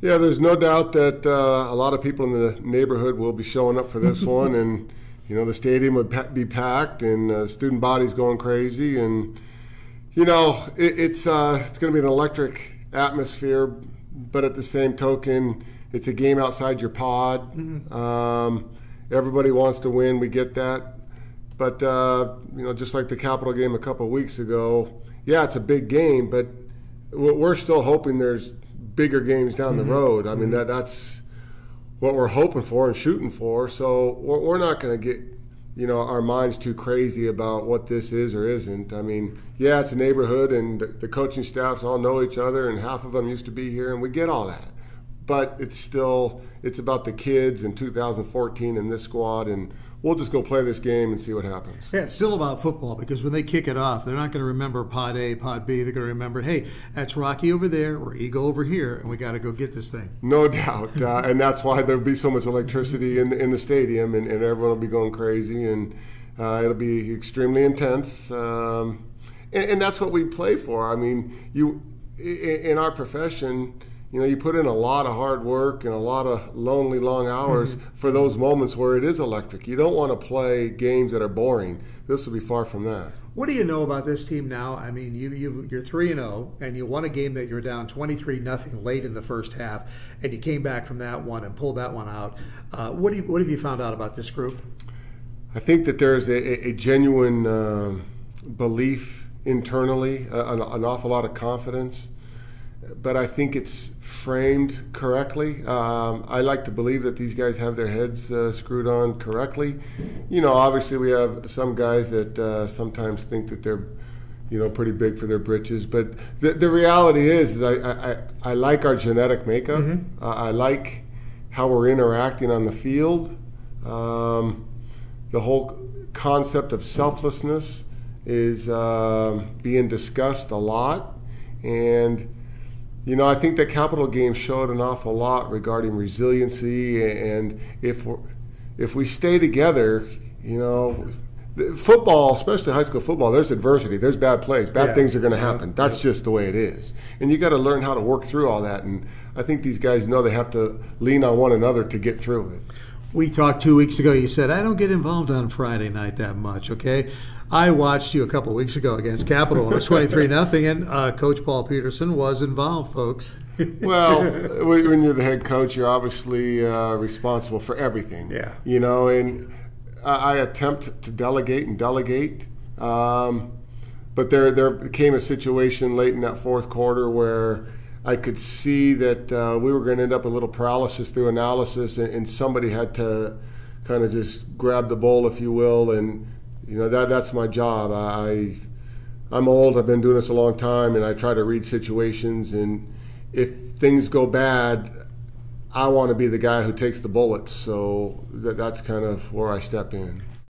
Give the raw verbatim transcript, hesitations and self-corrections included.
Yeah, there's no doubt that uh, a lot of people in the neighborhood will be showing up for this one, and you know the stadium would be packed, and uh, student body's going crazy, and you know it, it's uh, it's going to be an electric atmosphere. But at the same token, it's a game outside your pod. Mm-hmm. Um, everybody wants to win. We get that, but uh, you know, just like the Capitol game a couple of weeks ago, yeah, it's a big game, but we're still hoping there's bigger games down mm-hmm. the road. I mean, mm-hmm. that that's what we're hoping for and shooting for. So we're, we're not going to get, you know, our minds too crazy about what this is or isn't. I mean, yeah, it's a neighborhood, and the, the coaching staffs all know each other, and half of them used to be here, and we get all that. But it's still, it's about the kids in two thousand fourteen and this squad, and we'll just go play this game and see what happens. Yeah, it's still about football, because when they kick it off, they're not going to remember Pod A, Pod B. They're going to remember, hey, that's Rocky over there or Eagle over here, and we got to go get this thing. No doubt, uh, and that's why there'll be so much electricity in the, in the stadium, and, and everyone will be going crazy, and uh, it'll be extremely intense, um, and, and that's what we play for. I mean, you in our profession, you know, you put in a lot of hard work and a lot of lonely, long hours mm-hmm. for those moments where it is electric. You don't want to play games that are boring. This will be far from that. What do you know about this team now? I mean, you, you, you're three and oh, and you won a game that you're down twenty-three nothing late in the first half, and you came back from that one and pulled that one out. Uh, what, do you, what have you found out about this group? I think that there's a, a genuine um, belief internally, an, an awful lot of confidence. But I think it's framed correctly. Um, I like to believe that these guys have their heads uh, screwed on correctly. You know, obviously we have some guys that uh, sometimes think that they're, you know, pretty big for their britches. But the, the reality is, is I, I, I like our genetic makeup. Mm-hmm. uh, I like how we're interacting on the field. Um, the whole concept of selflessness is uh, being discussed a lot. And you know, I think the Capitol game showed an awful lot regarding resiliency, and if we're, if we stay together, you know, football, especially high school football, there's adversity, there's bad plays, bad yeah. things are going to happen. That's yeah. just the way it is, and you got to learn how to work through all that. And I think these guys know they have to lean on one another to get through it. We talked two weeks ago. You said, I don't get involved on Friday night that much, okay? I watched you a couple of weeks ago against Capitol, and it was twenty-three nothing, and uh, Coach Paul Petersen was involved, folks. Well, when you're the head coach, you're obviously uh, responsible for everything. Yeah. You know, and I, I attempt to delegate and delegate, um, but there, there came a situation late in that fourth quarter where I could see that uh, we were going to end up a little paralysis through analysis, and, and somebody had to kind of just grab the bowl, if you will, and you know that that's my job. I I'm old. I've been doing this a long time, and I try to read situations. And if things go bad, I want to be the guy who takes the bullets. So that, that's kind of where I step in.